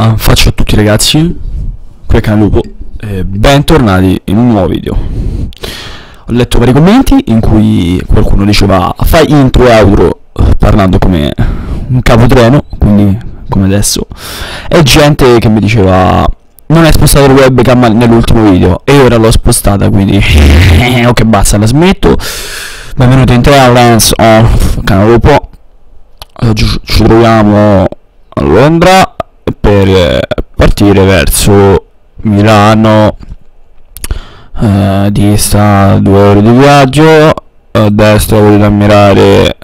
Ciao a tutti ragazzi, qui è Canale Lupo e bentornati in un nuovo video. Ho letto vari commenti in cui qualcuno diceva fai intro e outro parlando come un capotreno, quindi come adesso, e gente che mi diceva non hai spostato il webcam nell'ultimo video e ora l'ho spostata, quindi ok, basta, la smetto. Benvenuti in Trilance of Canale Lupo. Oggi ci troviamo a Londra per partire verso Milano. Dista 2 ore di viaggio. A destra volete ammirare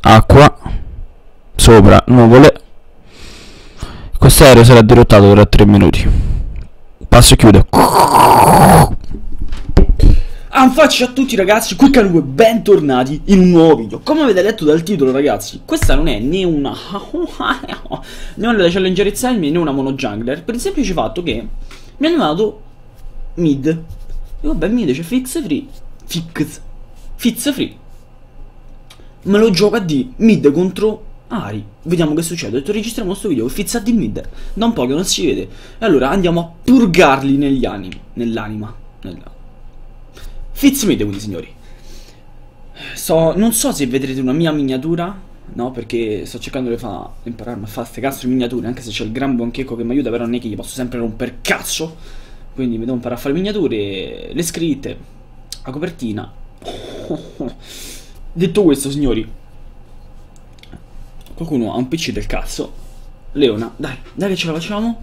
acqua, sopra nuvole. Questo aereo sarà dirottato tra 3 minuti. Passo e chiudo. Ciao a tutti ragazzi, qui Canale Lupo, bentornati in un nuovo video. Come avete letto dal titolo ragazzi, questa non è né una né una Challenger Excelmi né una mono jungler, per il semplice fatto che mi hanno dato mid. E vabbè, mid c'è Fizz free, Fizz free, me lo gioca di mid contro Ari. Vediamo che succede. Ho detto registriamo questo video Fizz di mid, da un po' che non si vede, e allora andiamo a purgarli negli animi, nell'anima, nell'anima. Fizz mid, quindi signori, non so se vedrete una mia miniatura, no, perché sto cercando di impararmi a fare queste cazzo di miniature, anche se c'è il gran buonchecco che mi aiuta, però non è che gli posso sempre rompere cazzo, quindi mi devo imparare a fare miniature, le scritte, la copertina. Detto questo signori, qualcuno ha un PC del cazzo. Leona, dai che ce la facciamo.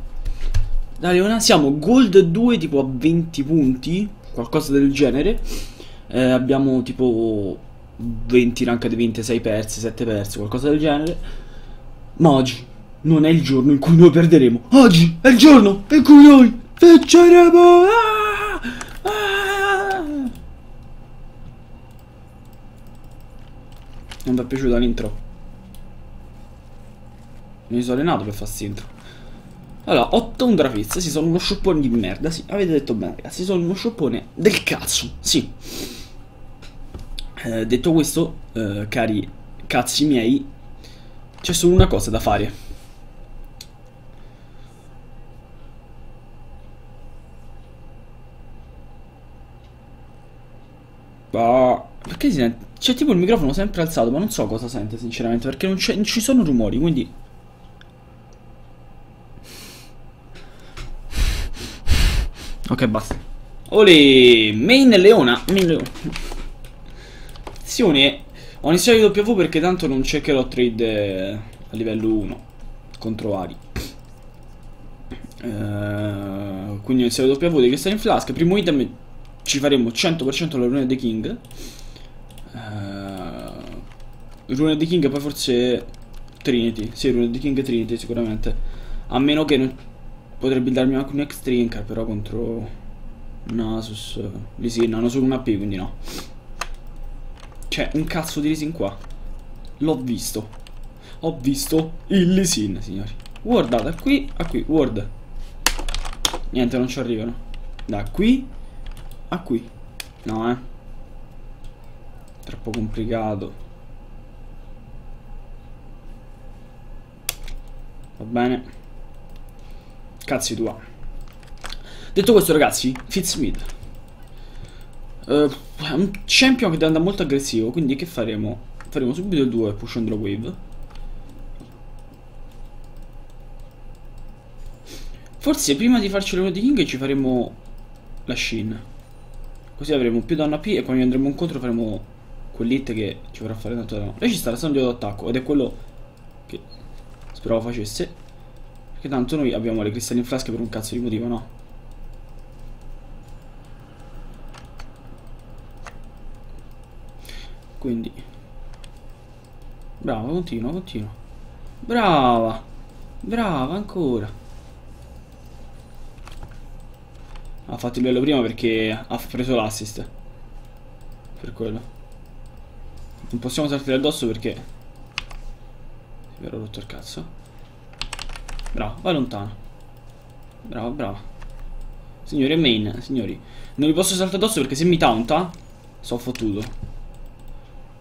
Dai Leona, siamo gold 2 tipo a 20 punti, qualcosa del genere. Abbiamo tipo 20 rank di 26 persi, 7 persi, qualcosa del genere. Ma oggi non è il giorno in cui noi perderemo. Oggi è il giorno in cui noi vinceremo. Non vi è piaciuta l'intro? Mi sono allenato per fare l'intro. Allora, 8 Undrafizz, sì, sono uno scioppone di merda, sì, avete detto bene ragazzi, sono uno scioppone del cazzo, sì. Detto questo, cari cazzi miei, c'è solo una cosa da fare. Perché si sente? C'è tipo il microfono sempre alzato, ma non so cosa sente sinceramente, perché non ci sono rumori, quindi... Ok, basta. Olè, main Leona, main Leona. Attenzione, ho iniziato il WP perché tanto non cercherò trade a livello 1 contro Ari. Quindi ho iniziato il WP di che sta in flask. Primo item ci faremo 100% la Rune of the King. Rune of the King, poi forse Trinity. Sì, Rune of the King e Trinity sicuramente. A meno che non... potrebbe darmi anche un ex trinker, però contro Nasus Elisin hanno solo un AP, quindi no. C'è un cazzo di Elisin qua. L'ho visto. Ho visto il Elisin, signori. Guarda, da qui a qui, guarda. Niente, non ci arrivano. Da qui a qui. No, troppo complicato. Va bene. Cazzi tua. Detto questo ragazzi, Fizz mid. È un champion che deve andare molto aggressivo, quindi che faremo? Faremo subito il 2 pushando la wave. Forse prima di farci l'uno di King ci faremo la Sheen, così avremo più danno AP e quando andremo incontro faremo quell'hit che ci farà fare tanto danno. Lei ci sta restando d'attacco ed è quello che speravo facesse, perché tanto noi abbiamo le cristalline in flasche per un cazzo di motivo, no? Quindi brava, continua, continua. Brava, brava ancora. Ha fatto il bello prima perché ha preso l'assist. Per quello non possiamo saltare addosso perché mi ero rotto il cazzo. Bravo, va lontano. Bravo, bravo. Signori, main, signori, non vi posso saltare addosso perché se mi taunta sono fottuto,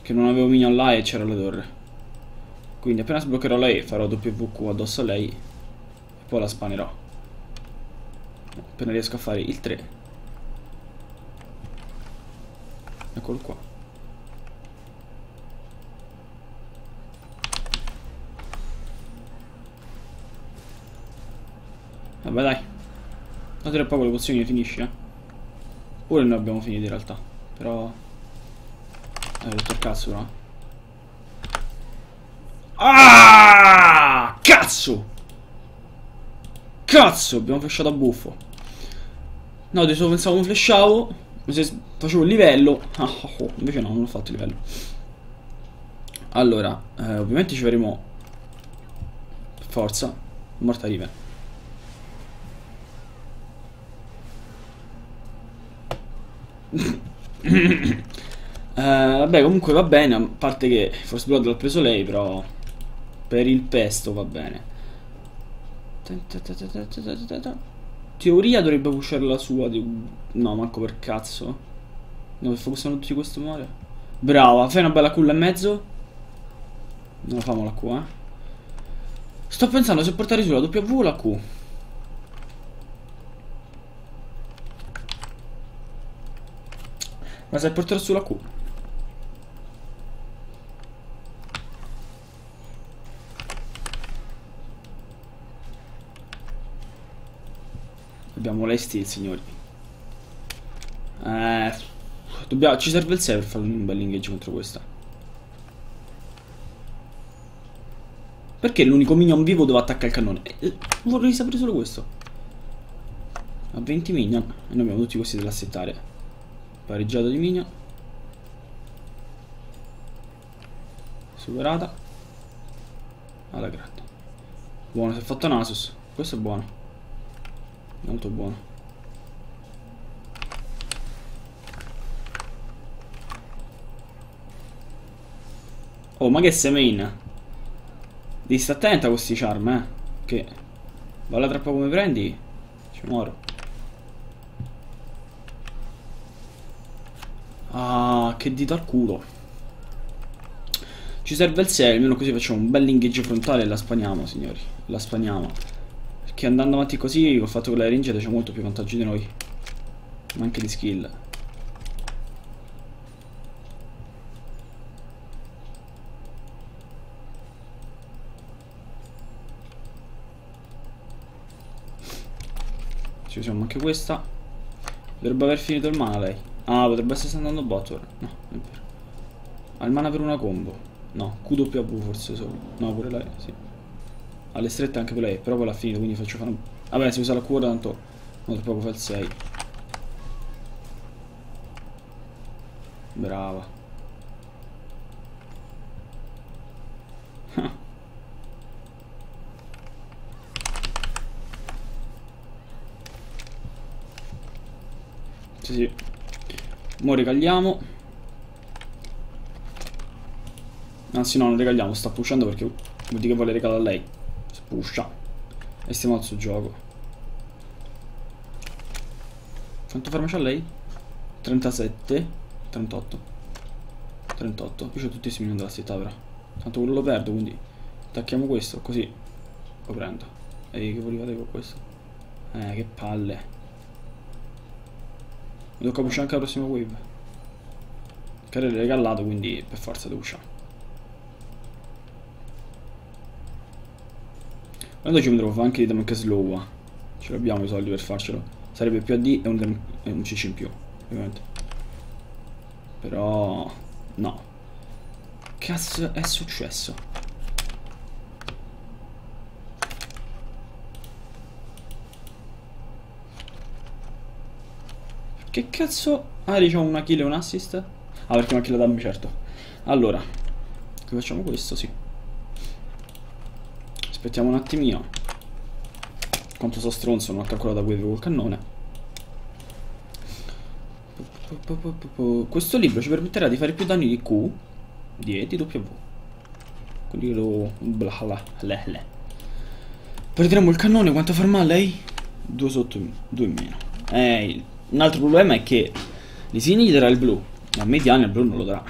che non avevo minion là e c'era la torre. Quindi appena sbloccherò la E farò WQ addosso a lei e Poi la spanerò appena riesco a fare il 3. Eccolo qua. Vabbè dai, da tra poco le pozioni finisci, eh. Pure noi abbiamo finito in realtà. Però dai, ho detto il cazzo però. Ah! Cazzo! Cazzo, abbiamo flashato a buffo. No, adesso pensavo non flashavo, ma se facevo il livello. Ah, invece no, non ho fatto il livello. Allora, ovviamente ci faremo per forza Morta Riven. Vabbè, comunque va bene. A parte che Force Blood l'ha preso lei, però per il pesto va bene. Teoria dovrebbe pushare la sua. No, manco per cazzo. No, per focussare tutti questo male. Brava, fai una bella culla in mezzo. Non la famola qua, eh. Sto pensando se portare sulla W o la Q. Ma se portare sulla Q. Abbiamo lei steal, signori. Ci serve il 6 per fare un bel engage contro questa. Perché l'unico minion vivo dove attacca il cannone? Vorrei sapere solo questo. A 20 minion. E noi abbiamo tutti questi dell'assettare. Pareggiata di minion. Superata. Alla grande. Buono, si è fatto Nasus. Questo è buono. Molto buono. Oh, ma che sei main? Devi stare attenta a questi charm, eh. Che balla troppo come prendi, ci muoro. Ah, che dito al culo. Ci serve il 6, almeno così facciamo un bel ingaggio frontale e la spaniamo, signori. La spaniamo. Che andando avanti così, col fatto che la ranged c'è molto più vantaggio di noi, ma anche di skill. Ci usiamo anche questa. Dovrebbe aver finito il mana lei. Ah, potrebbe essere andando bot ora. No, è vero. Ha il mana per una combo. No, QW forse solo. No, pure lei, sì. Alle strette anche per lei, però poi l'ha finito, quindi faccio fare un... Vabbè, se usa la cura tanto non troppo fa il 6. Brava. Sì, sì. Mo' regaliamo. Anzi no, non regaliamo, sta pushando perché vuol dire che vuole regalare a lei. Pusha. E stiamo al suo gioco. Quanto farma c'ha lei? 37 38 38. Io ho tutti i minion della città però. Tanto quello lo perdo, quindi attacchiamo questo, così lo prendo. E che volevate con questo? Che palle. Mi tocca pushare anche la prossima wave. Carriere regallato, quindi per forza devo pushare. Allora ci andrò anche di damage slow. Ce l'abbiamo i soldi per farcelo. Sarebbe più AD e un CC in più, ovviamente. Però no. Cazzo è successo? Che cazzo? Ah, diciamo una kill e un assist? Ah, perché una kill da damage, certo. Allora, facciamo questo, sì. Aspettiamo un attimino. Quanto so stronzo, non ho calcolato wave col cannone. Questo libro ci permetterà di fare più danni di Q, di E, di W. Quindi lo... bla bla bla bla. Perderemo il cannone, quanto farma lei? 2 sotto, 2 in meno. Un altro problema è che Elisin gli darà il blu, ma a me Diana il blu non lo darà.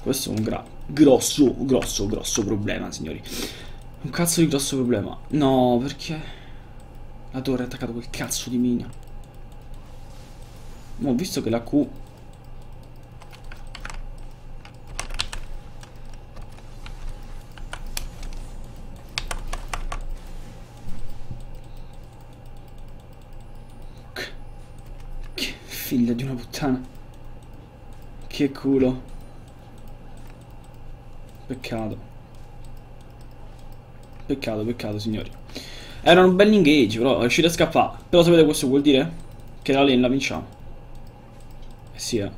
Questo è un grosso problema, signori. Un cazzo di grosso problema. No, perché la torre ha attaccato quel cazzo di mina. Ma ho visto che la Q. Che figlia di una puttana. Che culo. Peccato. Peccato, peccato, signori. Era un bel engage, però è riuscito a scappare. Però sapete questo vuol dire? Che la lane la vinciamo. Eh sì, eh.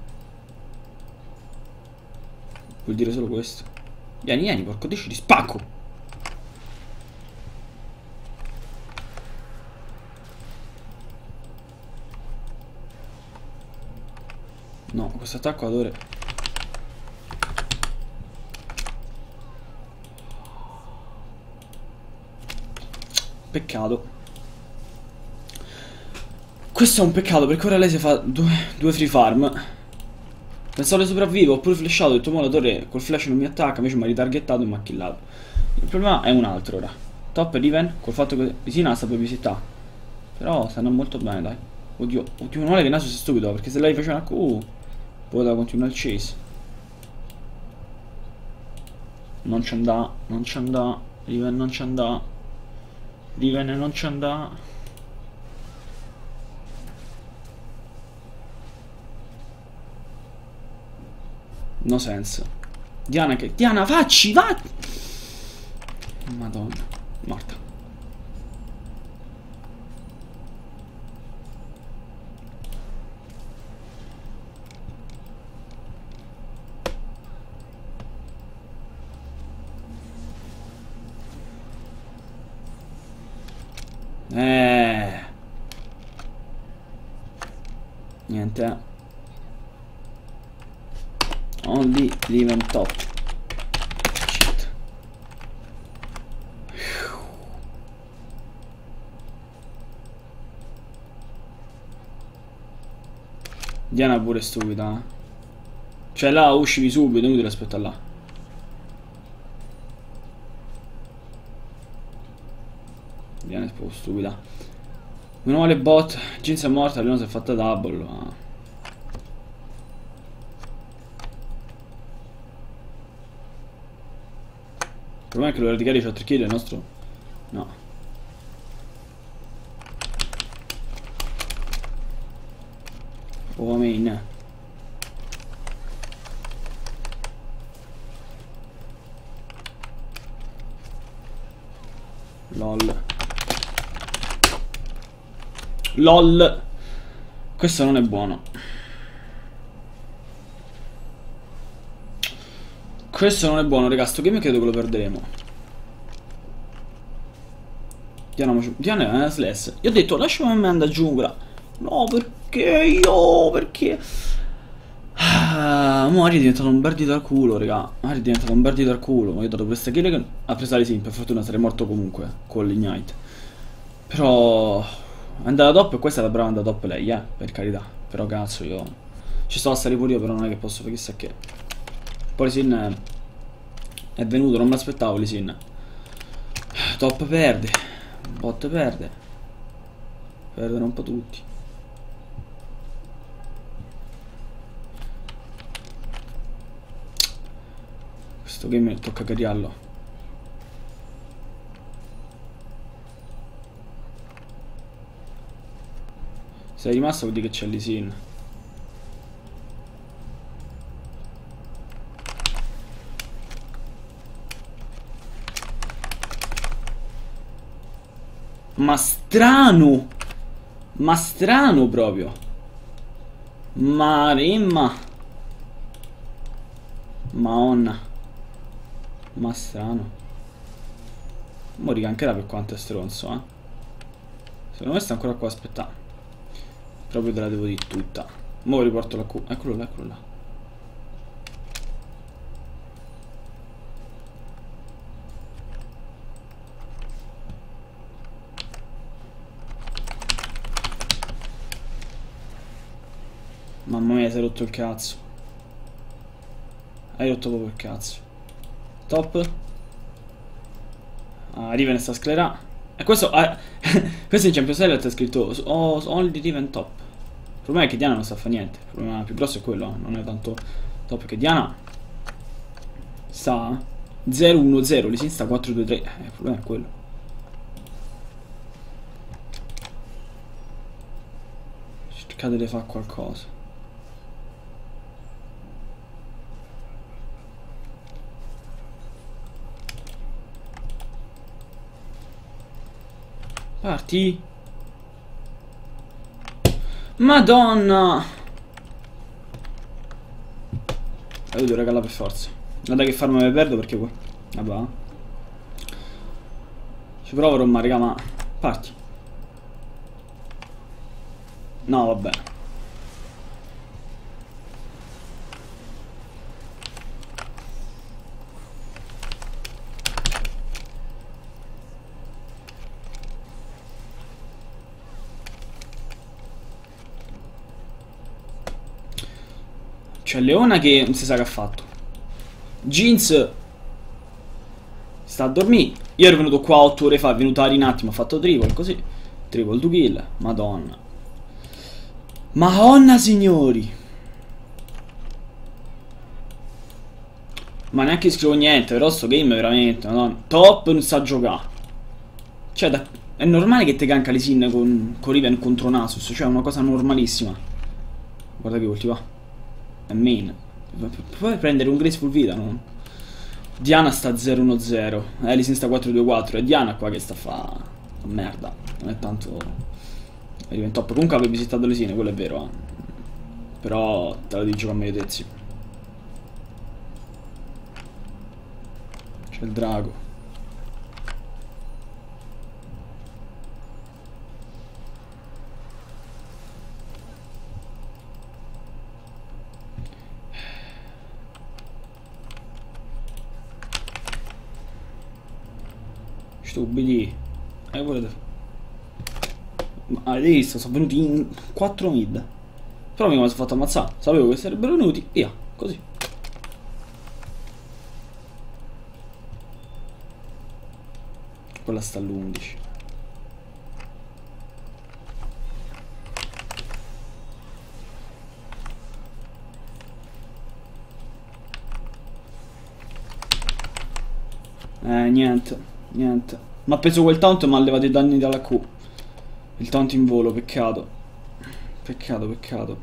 Vuol dire solo questo. Vieni, vieni, porco di spacco. No, questo attacco ad ore. Peccato. Questo è un peccato, perché ora lei si fa due free farm. Pensavo che sopravvivo, ho pure flashato, ho detto mo la torre col flash non mi attacca, invece mi ha ritargettato e mi ha killato. Il problema è un altro ora. Top Riven, col fatto che Risina sta per visità. Però stanno molto bene, dai. Oddio, oddio, non è che Nasus è stupido, perché se lei faceva una Q poteva continuare il chase. Non ci andà, non ci andà, Riven non ci andà. Riven non ci andà. No senso. Diana che... Diana facci, va! Madonna. Morta. Niente. Only Riven top. Shit. Diana pure stupida, eh. Cioè là uscivi subito, inutile aspettare là. Diana è un po' stupida. Meno male bot, Jinx è morta, Leona si è fatta double, ma... Il problema è che lo radicale c'ha 3 kill, il nostro... No. Oh main. LOL. LOL. Questo non è buono. Questo non è buono, raga. Sto game credo che lo perderemo. Diana, Diana è una slash. Io ho detto lasciami a me andare giù, però. No, perché io? Perché? Ah, mo Ari è diventato un berdito al culo, raga. Ari è diventato un berdito al culo. Ma io ho dato questa kill che ha preso Elisin. Per fortuna sarei morto comunque con l'Ignite. Però... andata top e questa è la brava andata top lei, per carità. Però cazzo io ci sto a stare pure io, però non è che posso fare chissà che. Poi Sin è venuto, non me l'aspettavo Sin. Top perde, bot perde. Perdono un po' tutti. Questo game tocca cariarlo. Se è rimasto vuol dire che c'è Elisin. Ma strano! Ma strano proprio! Maremma! Maonna! Ma strano! Morica anche là per quanto è stronzo, eh! Secondo me sta ancora qua a aspettare. Proprio te la devo dire tutta. Mo' riporto la Q. Eccolo là, eccolo là. Mamma mia, si è rotto il cazzo. Hai rotto proprio il cazzo. Top. Riven sta sclerà. E questo questo in Champions Elite è scritto only Riven top. Il problema è che Diana non sa fare niente. Il problema più grosso è quello, non è tanto top, che Diana sta 0-1-0, Elisin sta 4-2-3. Il problema è quello. Cercate di fare qualcosa. Parti. Madonna. Io devo regalare per forza. Guarda che farma mi perdo perché qua. Vabbè. Ci provo Roma, raga, ma parti. No, vabbè. C'è Leona che non si sa che ha fatto. Jinx sta a dormire. Io ero venuto qua 8 ore fa, è venuta Ari un attimo, ha fatto triple, così. Triple 2 kill, madonna. Madonna signori. Ma neanche scrivo niente, però sto game è veramente, madonna. Top non sa giocare. Cioè da, è normale che te ganca Elisin con Riven contro Nasus. Cioè è una cosa normalissima. Guarda che ulti va. È main. Puoi prendere un graceful vita, no? Diana sta 0-1-0, Elisin sta 4-2-4. È Diana qua che sta a fa merda. Non è tanto Riven top. Comunque avevi visitato le sine, quello è vero, eh. Però te lo dico a meglio tezzi. C'è il drago. Stupidi. E volete fare? Avete visto? Sono venuti in 4 mid. Però mi sono fatto ammazzare. Sapevo che sarebbero venuti. Via. Così. Quella sta all'11. Niente. Niente. Ma ha preso quel taunt e mi ha levato i danni dalla Q. Il taunt in volo, peccato. Peccato, peccato.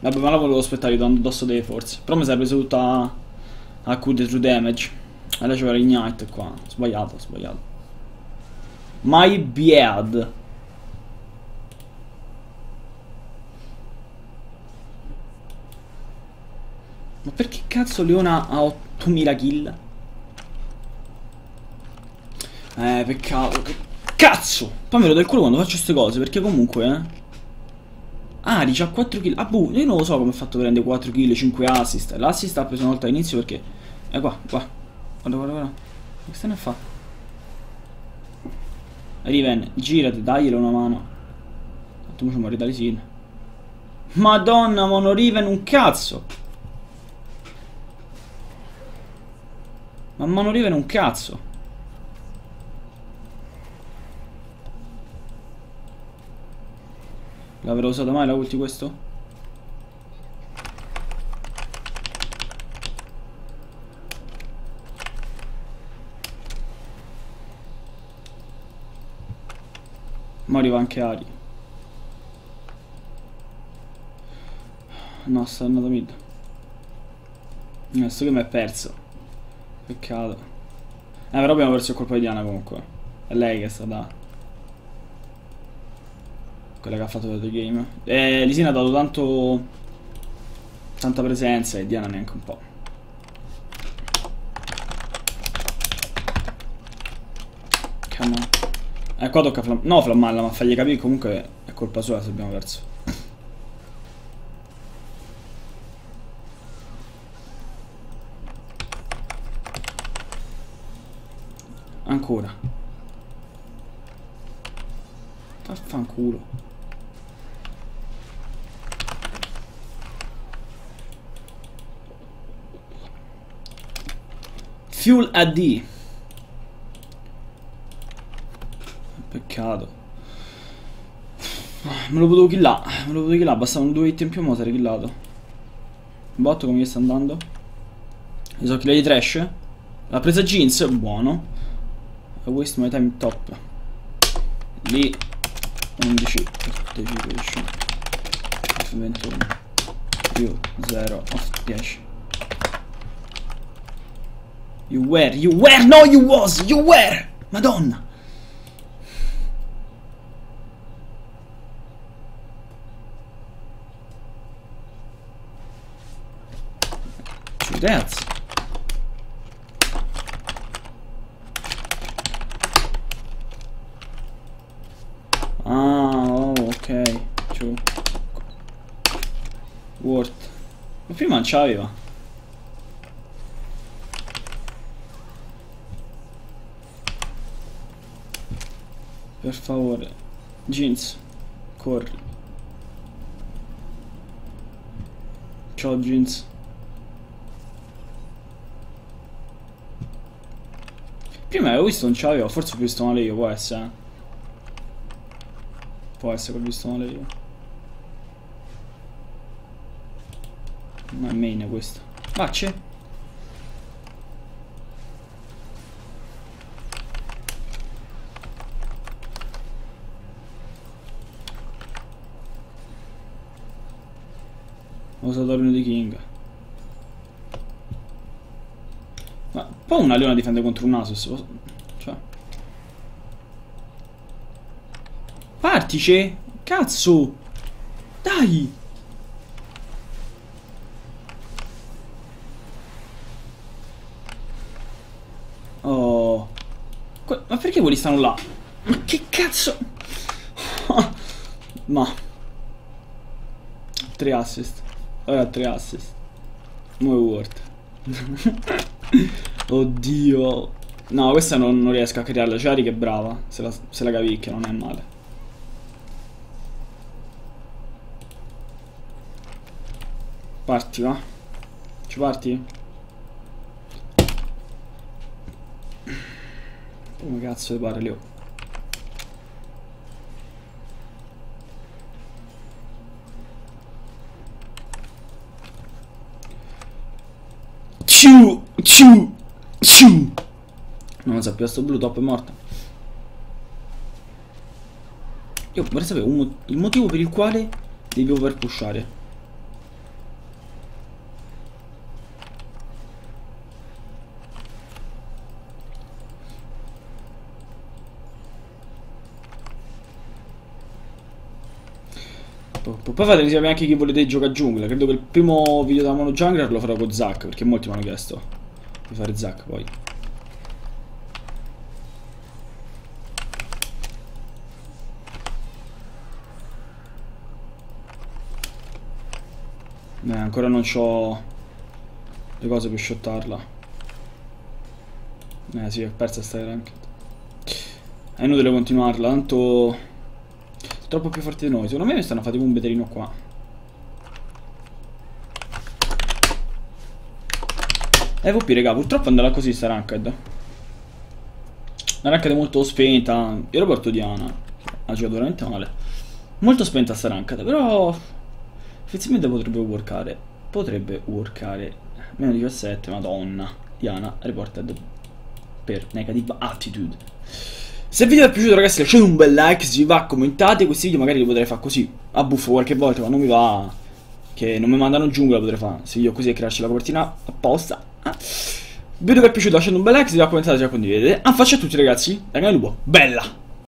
Vabbè, ma la volevo aspettare, io do addosso delle forze. Però mi sarei preso tutta a Q di true damage. Allora c'era Ignite qua. Sbagliato, sbagliato. My beard. Ma perché cazzo Leona ha 8000 kill? Peccato, che cazzo! Poi me lo do il culo quando faccio queste cose, perché comunque, Ari c'ha 4 kill. Ah, boh, io non lo so come ha fatto a prendere 4 kill, 5 assist. L'assist ha preso una volta all'inizio perché... qua, qua. Guarda, guarda, guarda. Che stanno a fare? Riven, girati, daglielo una mano. Tanto mo ci muore da Elisin. Madonna, mono Riven, un cazzo! Ma mono Riven, un cazzo! L'avrò usata mai la ulti questo? Ma arriva anche Ari. No, sta andando mid. Questo che mi è perso. Peccato. Però abbiamo perso il colpo di Diana comunque. È lei che è stata quella che ha fatto il game. Elisin ha dato tanto, tanta presenza, e Diana neanche un po'. Come on. Qua tocca flammalla, ma fargli capire comunque è colpa sua se abbiamo perso. Ancora. Vaffanculo. Fuel AD. Peccato. Me lo potevo killare, bastavano 2 hit in più, ma sarei killato. Botto come sta andando? Mi sono killato di trash. L'ha presa Jinx, buono. I waste my time top. Lì 11 partecipazione 21 più 0 10. You were, no you was, you were. Madonna. Dance. Ah, ok. True. Word. Ma prima non c'aveva. Per favore, Jinx, corri. Ciao Jinx. Prima avevo visto non ce l'avevo, forse ho visto male io, può essere, eh. Può essere che ho visto male io. Ma è main questo. Facce. Ho usato Rune of the King. Poi una Leona difende contro un Nasus. Cioè. Partice! Cazzo! Dai! Oh. Ma perché quelli stanno là? Ma che cazzo? Ma. 3 assist. Ora 3 assist. No worth. Oddio. No, questa non riesco a crearla. Ari che è brava. Se la cavicchia non è male. Parti, va. Ci parti? Come cazzo ti pare, Leo? Ciu. Non lo so più, sto blu top è morta. Io vorrei sapere il motivo per il quale devi overpushare. Poi fatemi sapere anche chi volete giocare giungla. Credo che il primo video da Mono Jungler lo farò con Zack, perché molti mi hanno chiesto di fare Zack poi. Ancora non c'ho le cose per shottarla. Sì, ho perso sta ranked. È inutile continuarla, tanto... troppo più forti di noi. Secondo me stanno facendo un veterino qua. EVP raga, purtroppo andrà così sta ranked. La ranked è molto spenta. Io lo porto Diana. Ha giocato veramente male. Molto spenta sta ranked. Però effettivamente potrebbe workare. Meno 17, madonna. Diana reported per negative attitude. Se il video vi è piaciuto ragazzi lasciate un bel like, se vi va commentate, questi video magari li potrei fare così a buffo qualche volta quando mi va, che non mi mandano giungla, potrei fare se io così e crearci la copertina apposta. Il video vi è piaciuto lasciate un bel like, se vi va commentate, se la condividete. Un faccia a tutti ragazzi, Canale Lupo, bella!